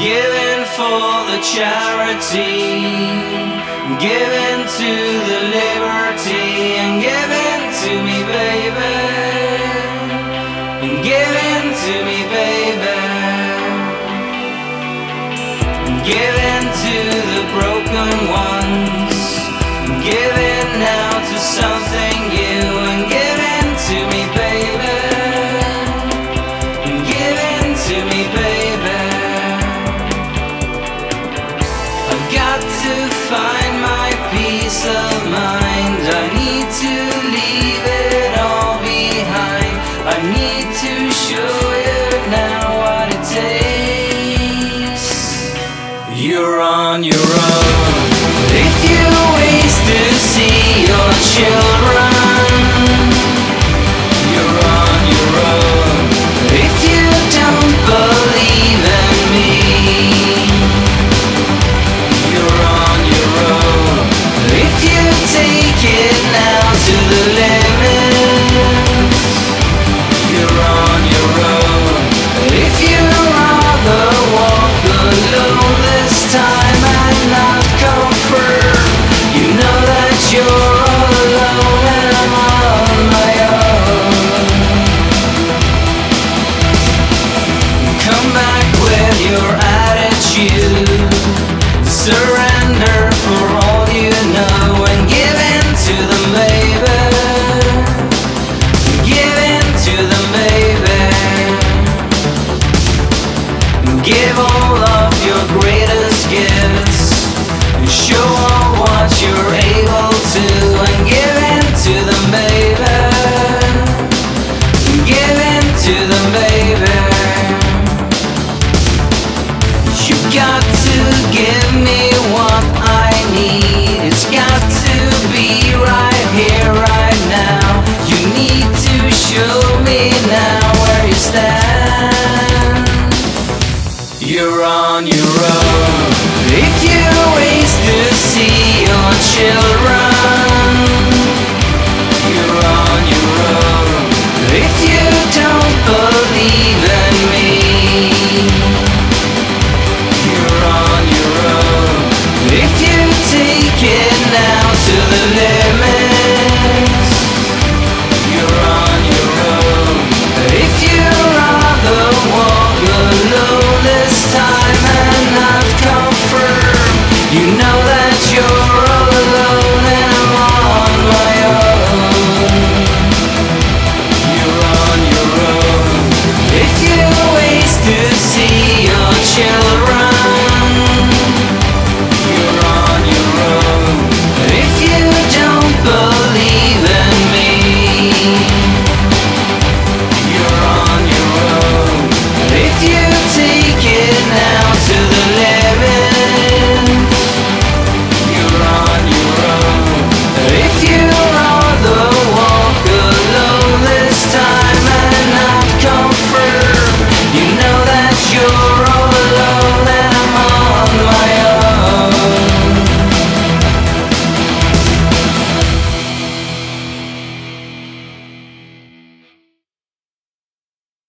Giving for the charity, giving to the liberty, and giving to me, baby, and giving to me, baby, and giving to the broken ones, and giving now to something new, and giving to me, baby, and giving to me, baby. I've got to find my peace of mind. I need to leave it all behind. I need to show you now what it takes. You're on your own. If you waste to see your children, you're on your own. If you don't believe in me, you're on your own. If you take it now to the limit, you're on your own. If you rather walk alone this time and not comfort, you know that you're all alone and I'm on my own. Come back with your attitude, surrender for all you know, and give in to them, baby. Give in to them, baby. Give all of your greatest gifts, show all what you're able to, and give in to them, baby. Give in to them, baby. You've got to give me what I need. It's got to be right here, right now. You need to show me now where you stand. You're on your own. If you waste to see your children,